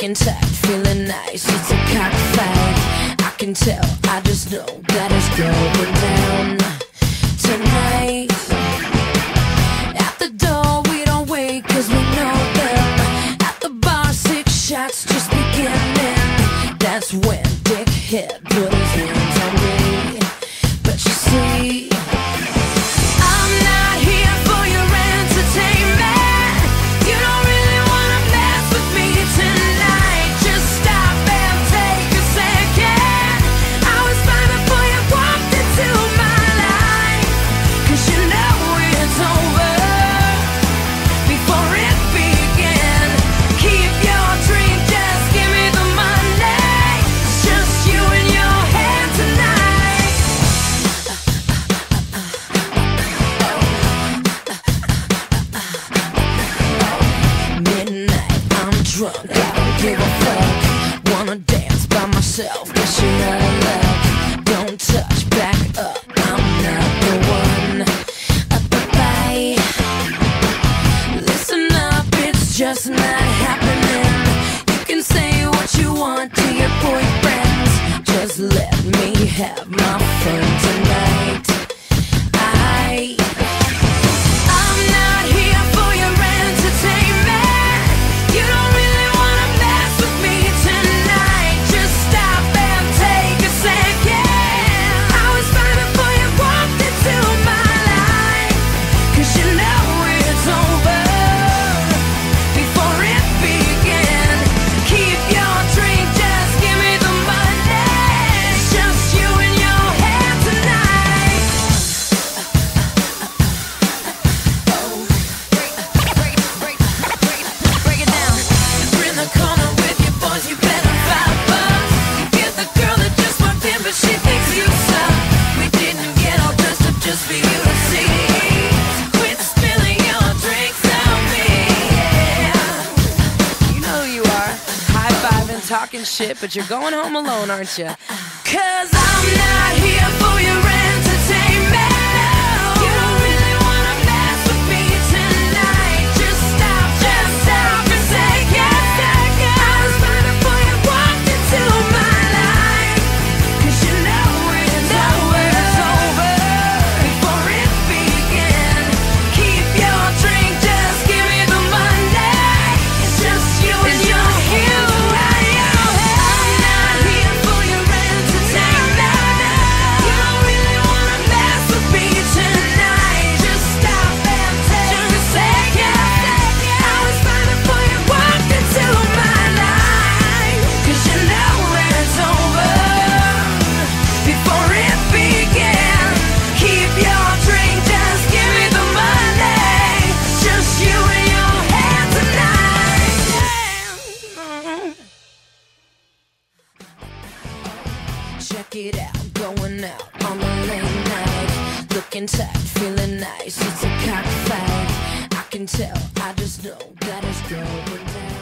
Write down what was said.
can tell, feeling nice, it's a cockfight. I can tell, I just know that it's going down tonight. At the door, we don't wait, cause we know them. At the bar, 6 shots just beginning. That's when Dickhead put his hands on me. But you see, drunk, I don't give a fuck. Wanna dance by myself, guess you're out of luck. Don't touch, back up, I'm not the one. Listen up, it's just not happening. You can say what you want to your boyfriends, just let me have my fun tonight. Talking shit, but you're going home alone, aren't you? 'Cause I'm not here for your entertainment. You don't really wanna mess with me tonight. Just stop and say yes. I was fighting for you, walked into my life. 'Cause you know it's over. Before it began, keep your drink, just give me the money. It's just you and your hair. Check it out, going out on a late night. Looking tight, feeling nice, it's a cockfight. I can tell, I just know that it's going down.